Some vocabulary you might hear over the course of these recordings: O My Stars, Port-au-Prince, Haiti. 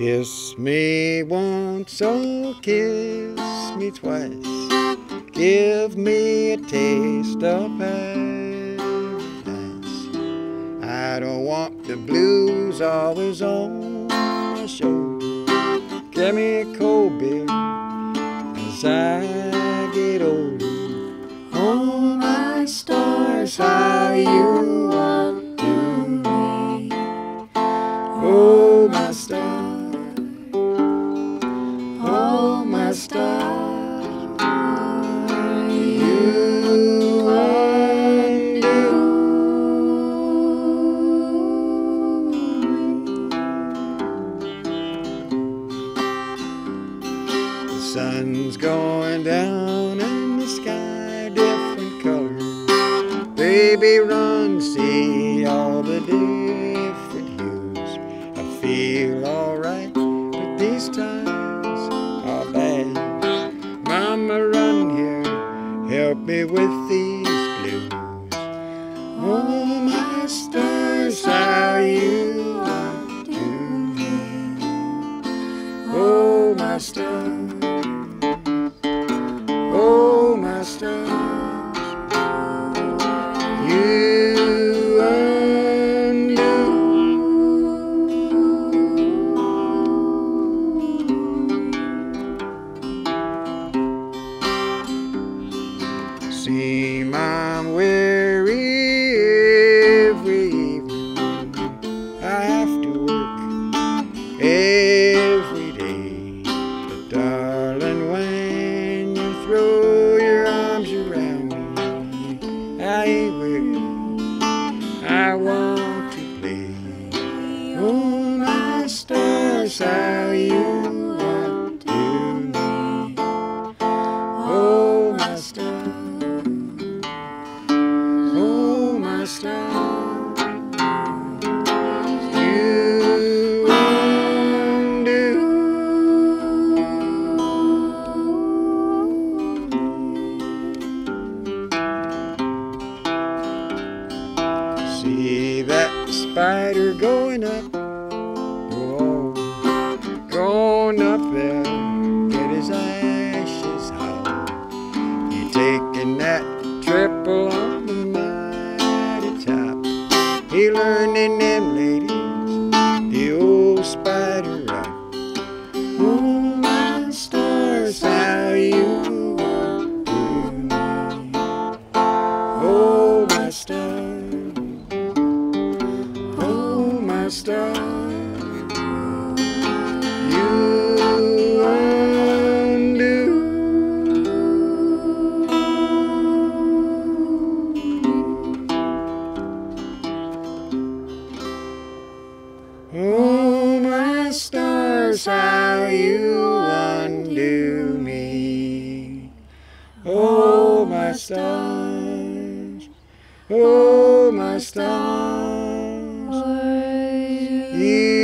Kiss me once, oh kiss me twice, give me a taste of paradise. I don't want the blues always on my shoulder. Get me a cold beer as I get older. Oh my stars, how you wonder me. Oh my stars. Oh my star, you undo. The sun's going down and the sky different colors. Baby, run, see all the different hues. I feel alright, but these times bad. Mama, run here, help me with these blues. Oh my stars, how you are to me. Oh my stars. Oh my stars. You. Seem I'm weary every evening. I have to work every day. But darling, when you throw your arms around me, I ain't weary, I want to play. Oh my stars, how you want to me. Oh my stars. Stars, you undo. See that spider going up, whoa, going up there, get his ashes hot. You taking that triple on the mountain. He learning them ladies, the old spider rock. Oh my stars, how you want to me. Oh my stars. Oh my stars. Oh my stars, how you undo me. Oh my stars. Oh my stars, you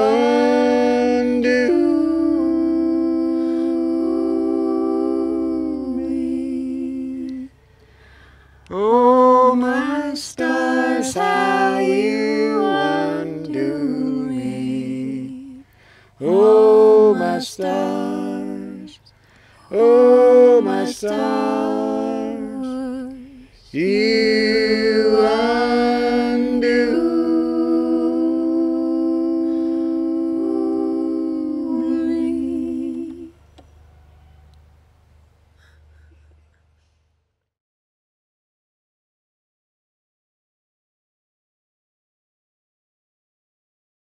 undo me. Oh my stars, how you oh my stars, oh my stars, yeah.